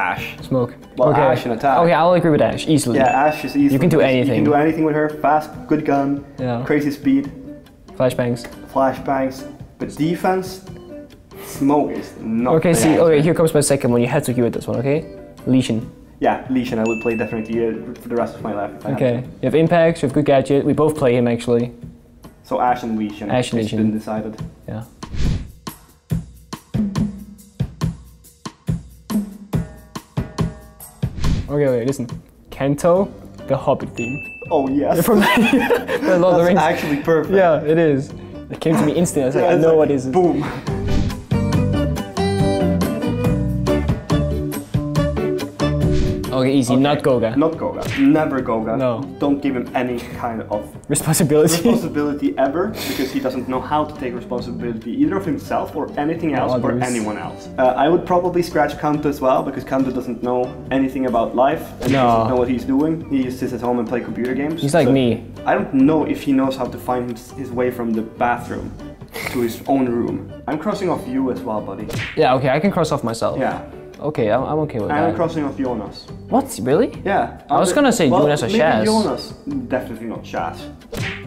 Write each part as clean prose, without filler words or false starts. Ash. Smoke. Well, okay. Ash and attack. Okay, I'll agree with Ash, easily. Yeah, Ash is easily. You can do anything. You can do anything with her. Fast, good gun, yeah. Crazy speed. Flashbangs. Flashbangs. But defense, smoke is not. Okay, see, okay, here comes my second one. You have to agree with this one, okay? Lesion. Yeah, Lesion, I would play definitely for the rest of my life. Okay, you have impacts, you have good gadget. We both play him, actually. So Ash and Lesion. Ash and Lesion. It's been decided. Yeah. Okay, wait, listen. Kanto, the Hobbit theme. Oh, yes. From the Lord of the Rings. That's actually perfect. Yeah, it is. It came to me instantly. I was like, yeah, I know like, what is it. Boom. Okay, easy. Okay. Not Goga. Not Goga. Never Goga. No. Don't give him any kind of responsibility ever, because he doesn't know how to take responsibility either of himself or anything else or anyone else. I would probably scratch Kanto as well, because Kanto doesn't know anything about life and he doesn't know what he's doing. He just sits at home and plays computer games. He's like me. I don't know if he knows how to find his way from the bathroom to his own room. I'm crossing off you as well, buddy. Yeah, okay, I can cross off myself. Yeah. Okay, I'm okay with that. I'm crossing off Jonas. What? Really? Yeah. I was gonna say Jonas or Shas. Jonas. Definitely not Shas.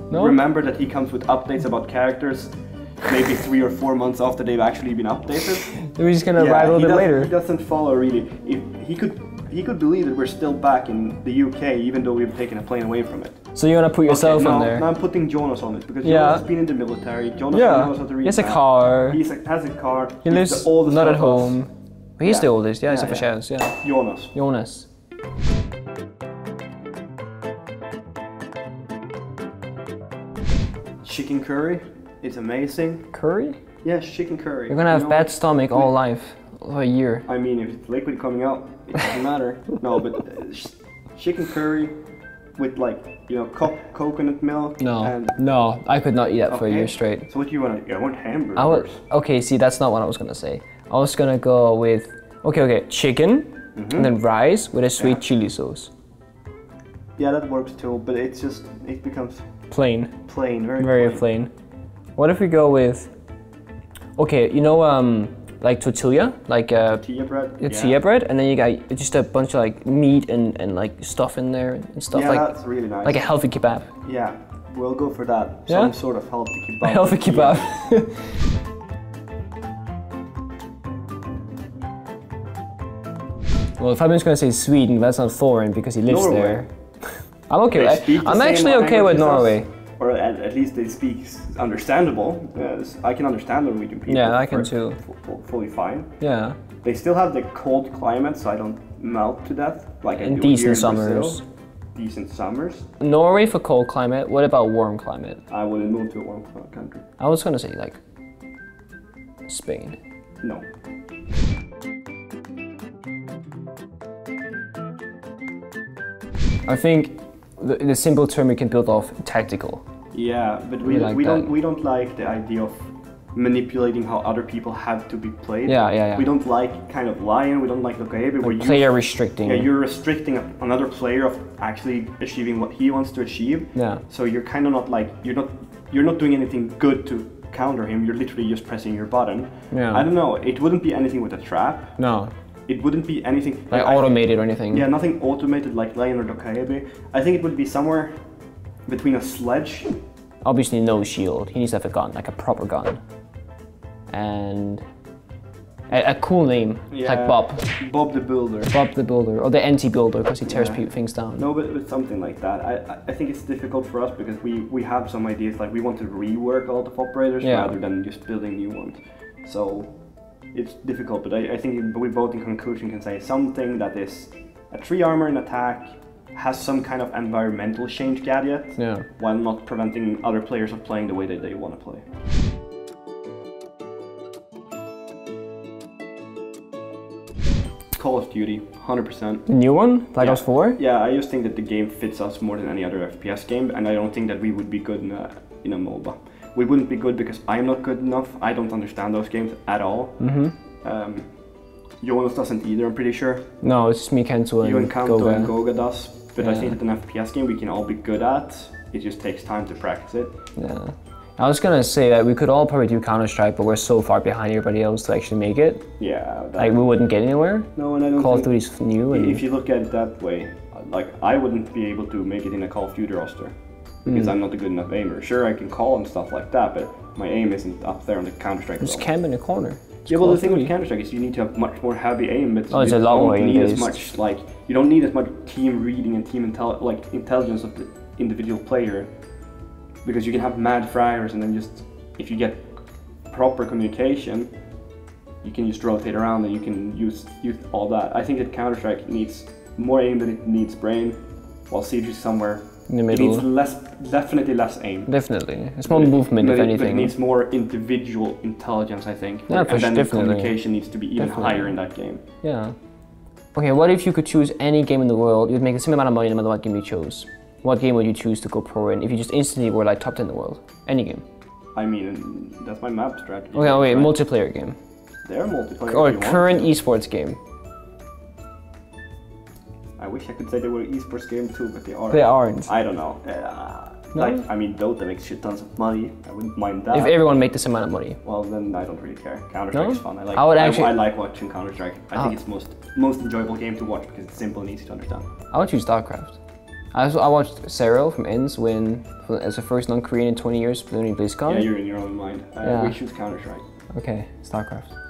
No? Remember that he comes with updates about characters maybe 3 or 4 months after they've actually been updated. We're just gonna arrive a little bit later. He doesn't follow really. If he could believe that we're still back in the UK even though we've taken a plane away from it. So you wanna put yourself on there? No, I'm putting Jonas on it because Jonas has been in the military. Jonas knows how to read. He has a car. He has a car. He lives not at home. He's the oldest, except for Shaz, Jonas. Jonas. Chicken curry is amazing. Curry? Yes, chicken curry. You're gonna have bad stomach all life, a year. I mean, if it's liquid coming out, it doesn't matter. No, but chicken curry with coconut milk. No, I could not eat that for a year straight. So what do you want to eat? I want hamburgers. Okay, see, that's not what I was gonna say. I was gonna go with chicken and then rice with a sweet chili sauce. Yeah, that works too, but it's just it becomes plain. Plain, very plain. What if we go with like tortilla, tortilla bread. Tortilla bread, and then you got just a bunch of meat and stuff in there and stuff that's really nice. Like a healthy kebab. Yeah, we'll go for that. Yeah? Some sort of healthy kebab. A healthy kebab. Well, Fabian's gonna say Sweden, but that's not foreign because he lives there. I'm okay. I'm actually okay with Norway. Or at least they speak understandable. Yes, I can understand Norwegian people. Yeah, I can too. Fully fine. Yeah. They still have the cold climate, so I don't melt to death like I do here in summers. Brazil. Decent summers. Norway for cold climate. What about warm climate? I wouldn't move to a warm country. I was gonna say Spain. No. I think the simple term we can build off tactical. Yeah, but we don't like the idea of manipulating how other people have to be played. Yeah. We don't like kind of Lion. We don't like where player restricting. Yeah, you're restricting another player of actually achieving what he wants to achieve. Yeah. So you're kind of not you're not doing anything good to counter him. You're literally just pressing your button. Yeah. I don't know. It wouldn't be anything with a trap. No. It wouldn't be anything like automated or anything. Yeah, nothing automated like Leonard O'Keefe. I think it would be somewhere between a sledge. Obviously no shield. He needs to have a gun, like a proper gun. And a cool name, like Bob. Bob the Builder. Bob the Builder, or the anti-builder, because he tears things down. No, but something like that. I think it's difficult for us because we have some ideas, we want to rework a lot of operators rather than just building new ones. So. It's difficult, but I think we both in conclusion can say something that is a 3 armor in attack, has some kind of environmental change gadget, while not preventing other players of playing the way that they want to play. Call of Duty, 100%. The new one? Black Ops 4? Yeah, I just think that the game fits us more than any other FPS game, and I don't think that we would be good in a MOBA. We wouldn't be good because I'm not good enough. I don't understand those games at all. Jonas doesn't either, I'm pretty sure. No, it's just me, Kanto, and Goga. You and Kanto and Goga does. But I think that an FPS game we can all be good at. It just takes time to practice it. Yeah. I was gonna say that we could all probably do Counter-Strike, but we're so far behind everybody else to actually make it. Yeah. Like, we wouldn't get anywhere. No, and I don't Call of Duty's new. And if you look at it that way, like, I wouldn't be able to make it in a Call of Duty roster because I'm not a good enough aimer. Sure, I can call and stuff like that, but my aim isn't up there on the Counter-Strike level. Just camp in the corner. Yeah, well, the thing with Counter-Strike is you need to have much more heavy aim. It's, oh, it's a long way. You don't need as much team reading and team intelligence of the individual player, because you can have mad fraggers, and then just if you get proper communication, you can just rotate around and you can use all that. I think that Counter-Strike needs more aim than it needs brain, while Siege is somewhere in the middle. It needs definitely less aim. Definitely. It's more movement, if anything. But it needs more individual intelligence, I think. Yeah, and then the communication needs to be even higher in that game. Yeah. Okay, what if you could choose any game in the world? You'd make the same amount of money no matter what game you chose. What game would you choose to go pro in if you just instantly were like top 10 in the world? Any game. I mean, that's my map strategy. Okay, wait, right? Multiplayer game. They're multiplayer. Or current esports game. I wish I could say they were an esports game too, but they aren't. They aren't. I don't know. No? Like, I mean, Dota makes shit tons of money. I wouldn't mind that. If everyone made this amount of money. Well, then I don't really care. Counter-Strike's fun. I like watching Counter-Strike. I think it's most enjoyable game to watch because it's simple and easy to understand. I would choose StarCraft. I watched Serral from ENS win as the first non-Korean in 20 years winning BlizzCon. Yeah, you're in your own mind. We choose Counter-Strike. Okay, StarCraft.